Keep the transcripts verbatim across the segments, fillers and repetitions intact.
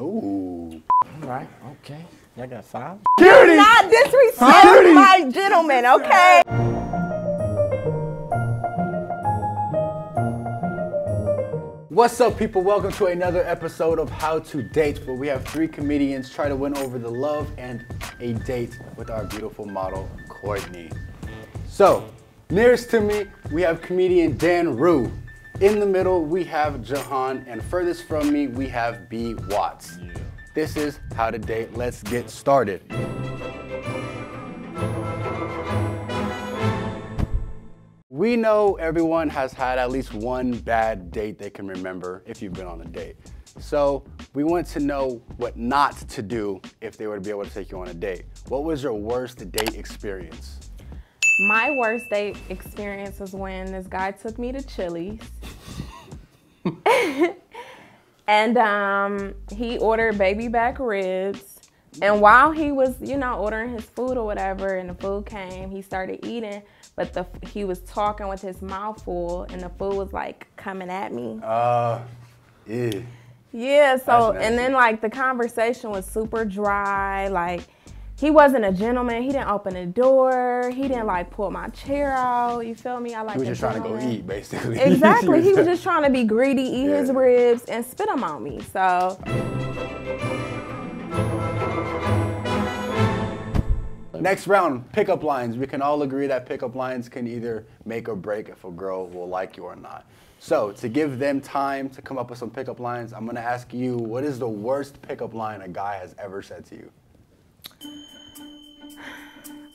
Ooh. All right. Okay. Y'all got five. Security. Not disrespect, my gentleman. Okay. What's up, people? Welcome to another episode of How to Date, where we have three comedians try to win over the love and a date with our beautiful model, Cortney. So, nearest to me, we have comedian Dan Rue. In the middle, we have Juhahn, and furthest from me, we have B Watts. Yeah. This is How to Date. Let's get started. We know everyone has had at least one bad date they can remember if you've been on a date. So we want to know what not to do if they were to be able to take you on a date. What was your worst date experience? My worst date experience was when this guy took me to Chili's. And um, he ordered baby back ribs. And while he was, you know, ordering his food or whatever, and the food came, he started eating, but the, he was talking with his mouth full, and the food was, like, coming at me. Uh, yeah. Yeah, so, and then, like, the conversation was super dry. Like, he wasn't a gentleman. He didn't open the door. He didn't, like, pull my chair out. You feel me? I like He was just trying to go eat, basically. Exactly. He was just trying to be greedy, eat yeah. his ribs, and spit them on me, so. Next round, pickup lines. We can all agree that pickup lines can either make or break if a girl will like you or not. So, to give them time to come up with some pickup lines, I'm gonna ask you, what is the worst pickup line a guy has ever said to you?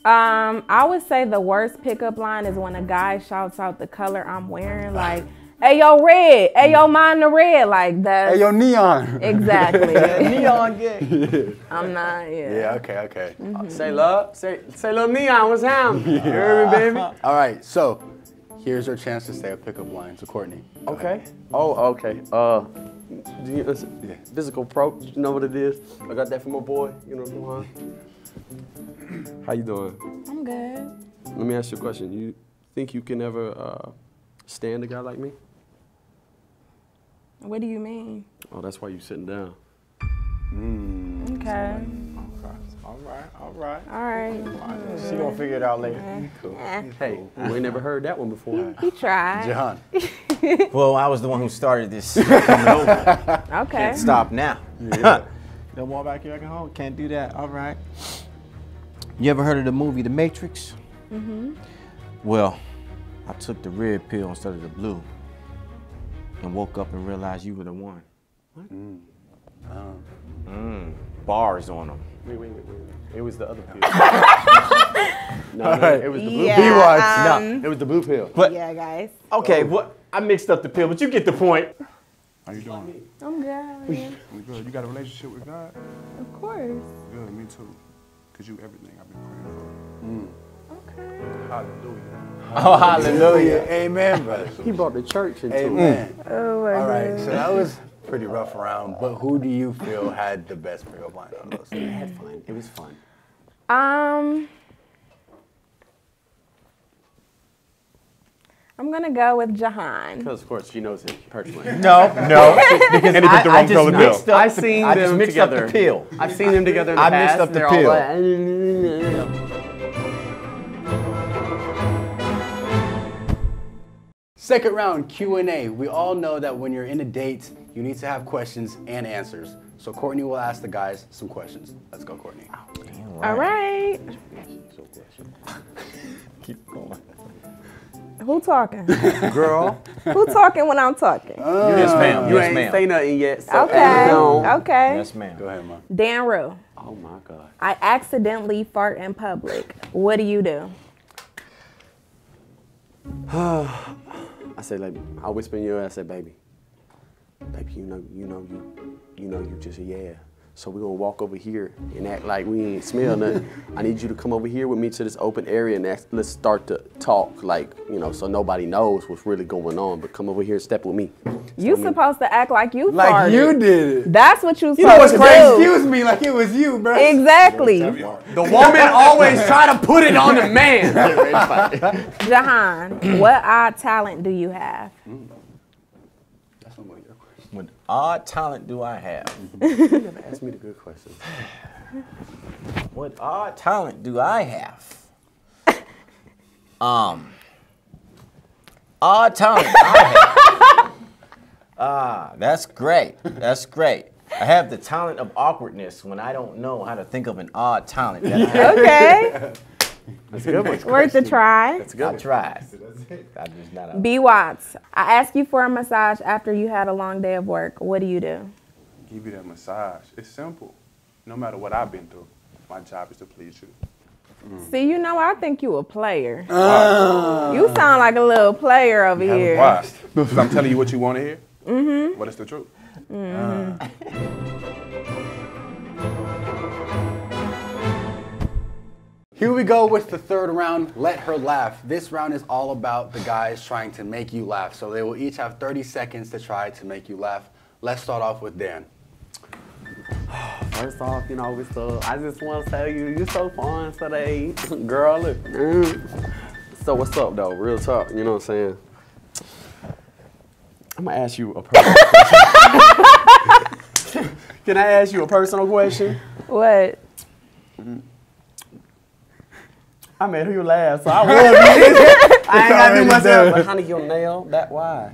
Um, I would say the worst pickup line is when a guy shouts out the color I'm wearing, like, hey, yo, red, hey, yo, mine the red, like that. Hey, yo, neon. Exactly. Yeah, neon, yeah. I'm not, yeah. Yeah, okay, okay. Mm-hmm. Say love, say, say little neon, what's happening? You hear me, baby? All right, so here's your chance to say a pickup line to Cortney. Okay. Ahead. Oh, okay. Uh, do you, yeah. Physical approach, you know what it is? I got that from my boy, you know what I'm saying? How you doing? I'm good. Let me ask you a question. You think you can ever uh, stand a guy like me? What do you mean? Oh, that's why you're sitting down. Mm. Okay. All right, all right. All right. She gonna figure it out later. Yeah. Cool. Yeah. Hey, we ain't never heard that one before. He, he tried. John. Well, I was the one who started this. Over. Okay. Can't stop now. Yeah. No more back here at home. Can't do that. All right. You ever heard of the movie The Matrix? Mm-hmm. Well, I took the red pill instead of the blue. And woke up and realized you were the one. What? Mm. Um. Mm. Bars on them. Wait, wait, wait, wait. It was the other pill. no, no, it was the blue yeah, pill. B-Watts. Um, no, it was the blue pill. But, yeah, guys. Okay, oh. Well, I mixed up the pill, but you get the point. How you doing? I'm good. I'm good. You got a relationship with God? Of course. Good, me too. Because you everything I've been praying for. Mm. Okay. Hallelujah. Oh, hallelujah. Amen, brother. He brought the church into Amen. It. Oh, my God. All right, so that was pretty rough around, but who do you feel had the best pickup line on those? It had fun. It was fun. Um, I'm going to go with Juhahn. Because, of course, she knows it personally. No, no. Because and I, the wrong I just mixed up, I've seen I them mixed together. Up the pill. I've seen them together in the I past. I mixed up the pill. Like, second round, Q and A. We all know that when you're in a date, you need to have questions and answers. So Cortney will ask the guys some questions. Let's go, Cortney. All right. All right. Keep going. Who talking? Girl. Who talking when I'm talking? Uh, yes, ma'am. You yes, ain't say nothing yet. So okay. No. Okay. Yes, ma'am. Go ahead, ma. Dan Rue. Oh, my God. I accidentally fart in public. What do you do? I say, like, I whisper in your ear, I say, baby, baby, you know, you know, you, you know, you just, yeah. So we're gonna walk over here and act like we ain't smell nothing. I need you to come over here with me to this open area and ask, let's start to talk, like, you know, so nobody knows what's really going on, but come over here and step with me. You supposed to act like you farted. Like you did it. That's what you supposed to do. You know what's crazy? Excuse me, like it was you, bro. Exactly. The woman always try to put it on the man. Juhahn, what odd talent do you have? Mm. That's one of your questions. odd talent do I have? You never asked me the good question. What odd talent do I have? Um, odd talent I have. Ah, that's great. That's great. I have the talent of awkwardness when I don't know how to think of an odd talent that I have. Okay. That's a good one. Worth a try. That's a good one. I tried. I just not out. B Watts, I ask you for a massage after you had a long day of work. What do you do? Give you that massage. It's simple. No matter what I've been through, my job is to please you. Mm. See, you know, I think you a player. Uh, you sound like a little player over here. Watched. Because I'm telling you what you want to hear. Mm-hmm. But it's the truth. Mm-hmm. uh. Here we go with the third round, Let Her Laugh. This round is all about the guys trying to make you laugh. So they will each have thirty seconds to try to make you laugh. Let's start off with Dan. First off, you know, we so, I just want to tell you, you're so fun today. Girl, look. Mm. So what's up, though? Real talk, you know what I'm saying? I'm going to ask you a personal question. Can I ask you a personal question? What? I made you laugh, so I would. I ain't got to do myself. But honey, your nail, that why?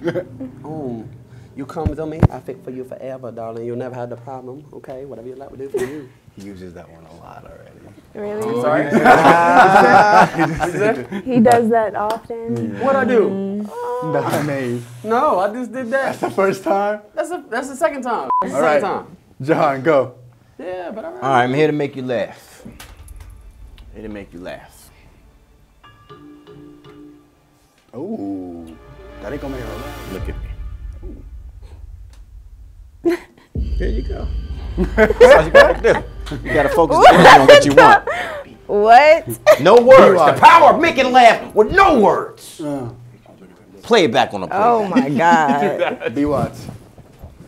Ooh. You come to me, I fit for you forever, darling. You'll never have the problem, okay? Whatever you like, we'll do for you. He uses that one a lot already. Really? I'm sorry? Uh, he does that often. Yeah. What I do? Mm. Oh. That's amazing. No, I just did that. That's the first time? That's, a, that's the second time. That's all the second right. time. John, go. Yeah, but all right. All right, I'm here to make you laugh. I'm here to make you laugh. Ooh. That ain't gonna make her laugh. Look at me. There you go. That's all you gotta do. You gotta focus on what you want. What? No words. The power of making laugh with no words. Uh, play it back on the play. Oh my God. B Watts.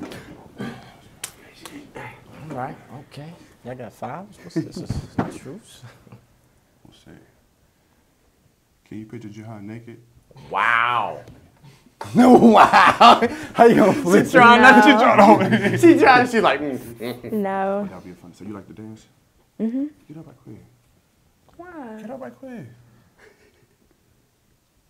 All right. Okay. Y'all got fives? What's this? Is this not true? We'll see. Can you picture Juhahn naked? Wow. No, wow. How you gonna flip? She trying no. not. She trying to. She trying. She like. Mm. No. That'll be fun. So you like to dance? Mhm. Get up right quick. Why? Get up right quick.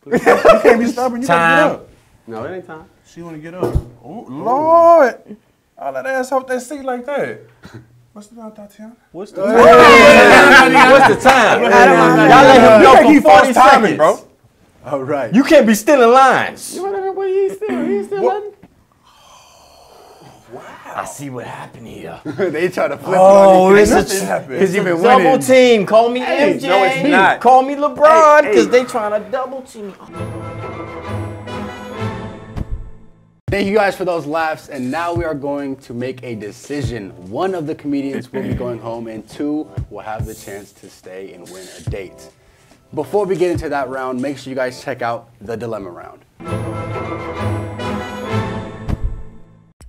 You can't be stubborn. You time. Gotta get up. No, it ain't time. She wanna get up. Oh Lord! All that ass off that seat like that. What's the time, Tatiana? What's the time? What's the time? Y'all let him go for he forty seconds, bro. All right. You can't be stealing lines. You want to know what he's stealing? He's stealing? Wow. I see what happened here. They try to flip oh, on you. Oh, this happened. Because you've been winning. Double team. Call me hey, M J. No, it's not. Call me LeBron because hey, hey. they trying to double team. Thank you guys for those laughs. And now we are going to make a decision. One of the comedians will be going home and two will have the chance to stay and win a date. Before we get into that round, make sure you guys check out the dilemma round.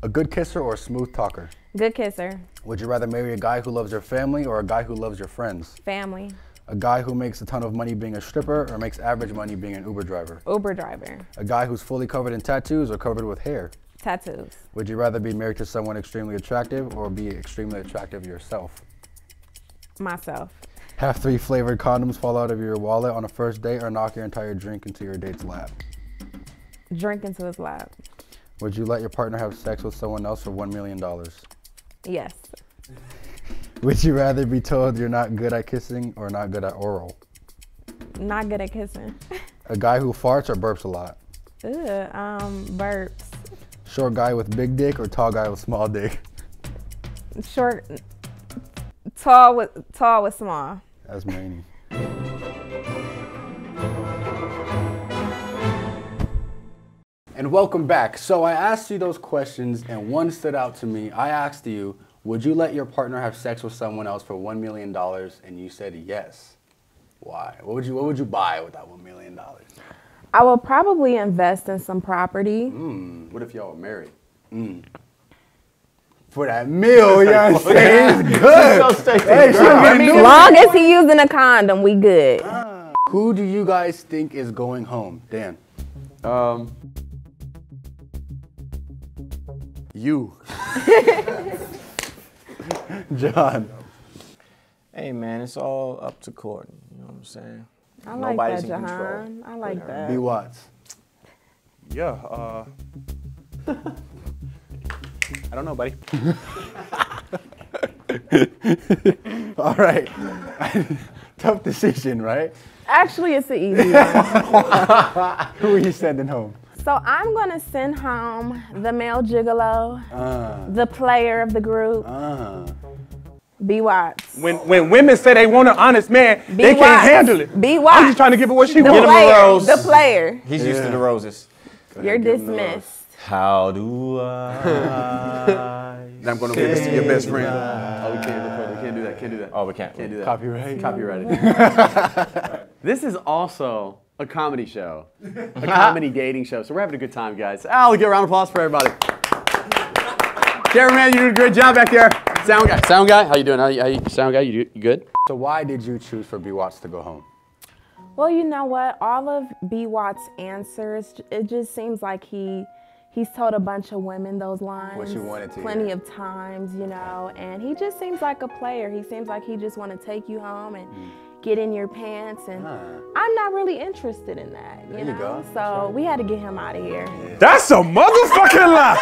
A good kisser or a smooth talker? Good kisser. Would you rather marry a guy who loves your family or a guy who loves your friends? Family. A guy who makes a ton of money being a stripper or makes average money being an Uber driver? Uber driver. A guy who's fully covered in tattoos or covered with hair? Tattoos. Would you rather be married to someone extremely attractive or be extremely attractive yourself? Myself. Have three flavored condoms fall out of your wallet on a first date or knock your entire drink into your date's lap? Drink into his lap. Would you let your partner have sex with someone else for one million dollars? Yes. Would you rather be told you're not good at kissing or not good at oral? Not good at kissing. A guy who farts or burps a lot? Ugh, um, burps. Short guy with big dick or tall guy with small dick? Short. Tall with tall with small. That's meanie. And welcome back. So I asked you those questions and one stood out to me. I asked you, would you let your partner have sex with someone else for one million dollars? And you said yes. Why? What would you what would you buy with that one million dollars? I will probably invest in some property. Mm, what if y'all were married? Mm. For that meal, you know what I'm saying? It's good. Hey, as long as he using a condom, we good. Uh, who do you guys think is going home? Dan. Um, you. John. Hey, man, it's all up to Cortney. You know what I'm saying? I like Nobody's that, Juhahn. I like Whatever. that. B Watts. Yeah, uh... I don't know, buddy. All right. Tough decision, right? Actually, it's the easy one. Who are you sending home? So I'm gonna send home the male gigolo, uh, the player of the group, uh, B Watts. When when women say they want an honest man, B they Watts. can't handle it. B Watts. I'm just trying to give her what she wants. Give him the rose. The player. He's yeah. used to the roses. You're dismissed. How do I? Now I'm gonna give this to your best friend. I, oh, we can't record. We can't do that. Can't do that. Oh, we can't. Can't do that. Copyright. Copyrighted. This is also a comedy show, a comedy dating show. So we're having a good time, guys. I'll give a round of applause for everybody. Cameraman, you did a great job back there. Sound guy, sound guy, how you doing? How you, how you, sound guy, you, you good? So why did you choose for B Watts to go home? Well, you know what? All of B Watts' answers, it just seems like he he's told a bunch of women those lines. What you wanted to Plenty hear. of times, you know. And he just seems like a player. He seems like he just want to take you home and. Mm. Get in your pants, and huh. I'm not really interested in that. You, you know? Go. So we had to get him out of here. That's a motherfucking lie.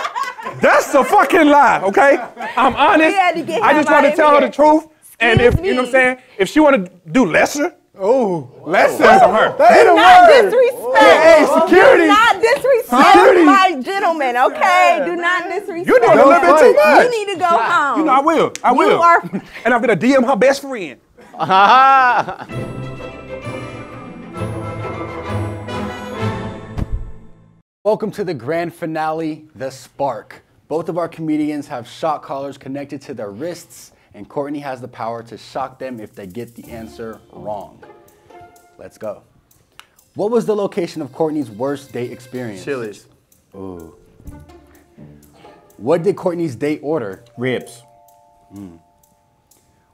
That's a fucking lie, okay? I'm honest. We had to get him I just want to tell here. her the truth. Excuse and if, me. you know what I'm saying, if she want to do lesser, oh, lesser. That's on her. That ain't a not word. Disrespect. Hey, security. Do not disrespect security. my gentlemen, okay? Do not disrespect. You doing a little bit too much. You need to go home. You know, I will. I will. You are and I'm going to D M her best friend. Ah. Welcome to the grand finale, The Spark. Both of our comedians have shock collars connected to their wrists, and Cortney has the power to shock them if they get the answer wrong. Let's go. What was the location of Cortney's worst date experience? Chili's. Ooh. What did Cortney's date order? Ribs. Mm.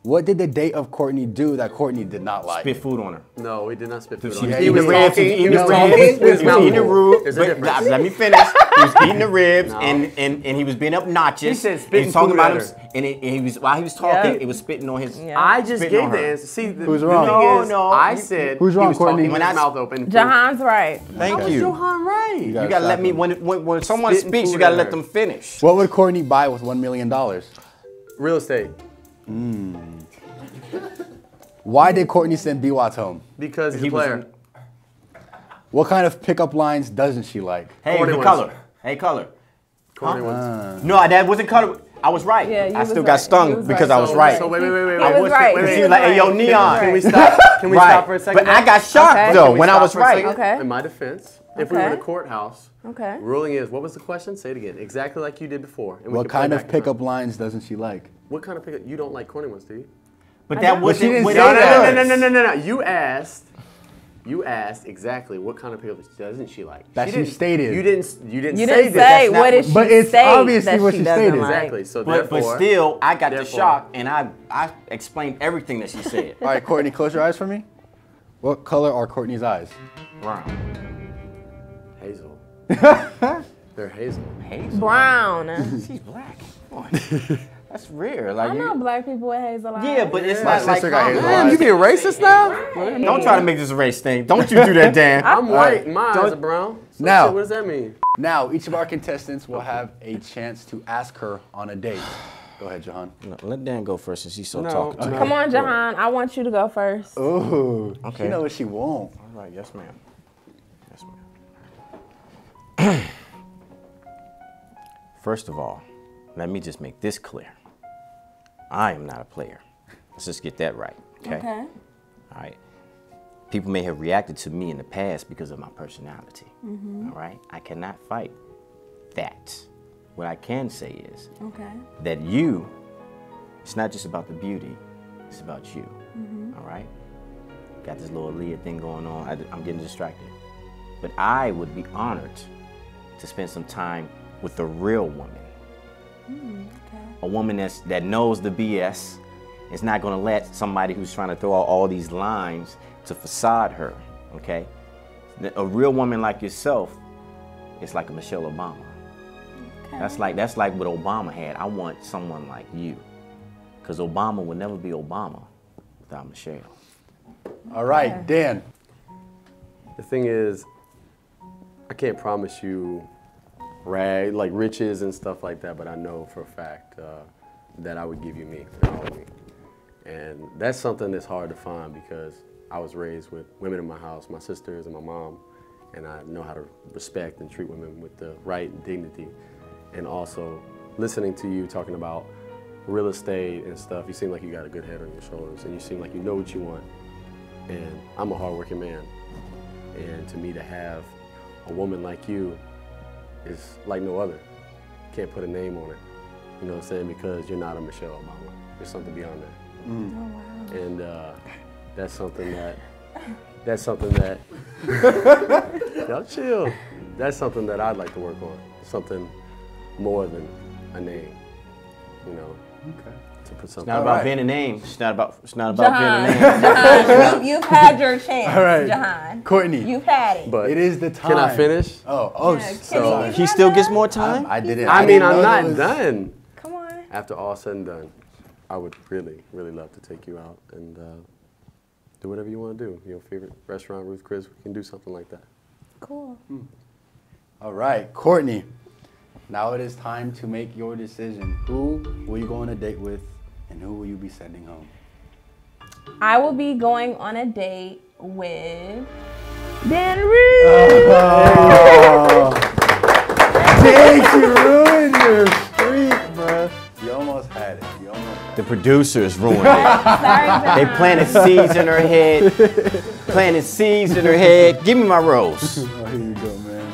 What did the date of Cortney do that Cortney did not like? Spit food on her. No, we did not spit food she, on her. He, he was talking, he was talking, he was eating the ribs. Let me finish. He was eating the ribs no. and, and, and he was being obnoxious. He said spitting he talking food about him, and, it, and he was while he was talking, yeah. it was spitting on his. Yeah. I just gave the answer. See, the, Who's wrong? the thing no, is, no, I said Who's wrong, he was Cortney? talking with his mouth open. Juhahn's right. Thank you. Juhahn right. You gotta let me, when someone speaks, you gotta let them finish. What would Cortney buy with one million dollars? Real estate. Mm. Why did Cortney send B Watts home? Because he's he a player. In... What kind of pickup lines doesn't she like? Hey, Cortney color. Hey, color. Cortney huh? uh. No, that wasn't color. I was right. Yeah, I still right. got stung because right. I was so, right. So wait, wait, wait, wait. I, I was right. Wait, wait, wait, wait. Like, hey, yo, Neon. Can we stop? Can we right. stop for a second? But I got shocked okay. though when I was right. Okay. In my defense, if okay. we were in a courthouse, okay. ruling is what was the question? Say it again. Exactly like you did before. And what kind of pickup lines doesn't she like? What kind of pickup? You don't like corny ones, do you? But that wasn't. No, no, no, no, no, no, no. You asked. You asked exactly what kind of pickup doesn't she like? That she, she stated. You didn't. You didn't. You say didn't that. say what is she? But it's obviously what she, she stated. Like. Exactly. So but, therefore, but still, I got the shock, and I I explained everything that she said. All right, Cortney, close your eyes for me. What color are Cortney's eyes? Brown. Hazel. They're hazel. Hazel. Brown. She's black. Come on. That's rare. Like, I know black people with hazel eyes. Yeah, but it's yeah. not My like, got hazel damn, eyes. You being racist now? Right. Don't try to make this a race thing. Don't you do that, Dan. I'm white. Right. My Don't. eyes are brown. So now, shit, what does that mean? Now, each of our contestants will have a chance to ask her on a date. Go ahead, Juhahn. No, let Dan go first since he's so no, talkative. No. Come on, Juhahn. I want you to go first. Ooh. Okay. She knows what she wants. All right. Yes, ma'am. Yes, ma'am. First of all, let me just make this clear. I am not a player. Let's just get that right, okay? Okay. All right. People may have reacted to me in the past because of my personality, mm-hmm. all right? I cannot fight that. What I can say is okay. that you, it's not just about the beauty, it's about you, mm-hmm. all right? Got this little Aaliyah thing going on. I, I'm getting distracted. But I would be honored to spend some time with the real woman. Mm, okay. A woman that's, that knows the B S is not going to let somebody who's trying to throw out all these lines to facade her, okay? A real woman like yourself is like a Michelle Obama. Okay. That's like that's like what Obama had. I want someone like you, because Obama would never be Obama without Michelle. All right, yeah. Dan. The thing is, I can't promise you rag like riches and stuff like that, but I know for a fact uh, that I would give you me and all of me. And that's something that's hard to find because I was raised with women in my house, my sisters and my mom, and I know how to respect and treat women with the right and dignity. And also, listening to you talking about real estate and stuff, you seem like you got a good head on your shoulders, and you seem like you know what you want. And I'm a hardworking man, and to me to have a woman like you is like no other. Can't put a name on it, you know what I'm saying? Because you're not a Michelle Obama. There's something beyond that. Mm. Oh, wow. And uh, that's something that. That's something that. Y'all chill. That's something that I'd like to work on. Something more than a name, you know. Okay. To put something. It's not about right. being a name. It's not about. It's not about Juhahn. being a name. Juhahn, you, you've had your chance. All right, Juhahn. Courtney, you've had it. But it is the time. Can I finish? Oh, oh. Yeah, so he, he still gets more time. I, I didn't. I mean, I didn't I'm not done. Come on. After all said and done, I would really, really love to take you out and. Uh, Do whatever you want to do. Your favorite restaurant, Ruth Chris, we can do something like that. Cool. Mm. All right, Courtney, now it is time to make your decision. Who will you go on a date with and who will you be sending home? I will be going on a date with Dan Rue. Oh. Dang, you ruined your streak, bruh. You almost had it. You almost had it. The producers ruined it. Sorry, they planted seeds in her head. Planted seeds in her head. Give me my rose. Oh, here you go, man.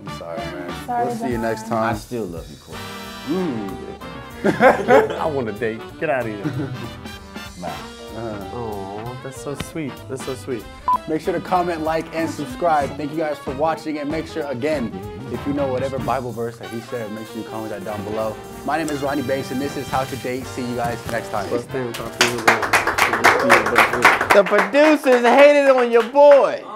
I'm sorry, man. Sorry, we'll see you next time. I still love you, Corey. Mm. I want a date. Get out of here. Bye. Uh, oh, that's so sweet. That's so sweet. Make sure to comment, like, and subscribe. Thank you guys for watching, and make sure, again, if you know whatever Bible verse that he said, make sure you comment that down below. My name is Ronnie Banks, and this is How to Date. See you guys next time. The producers hated on your boy.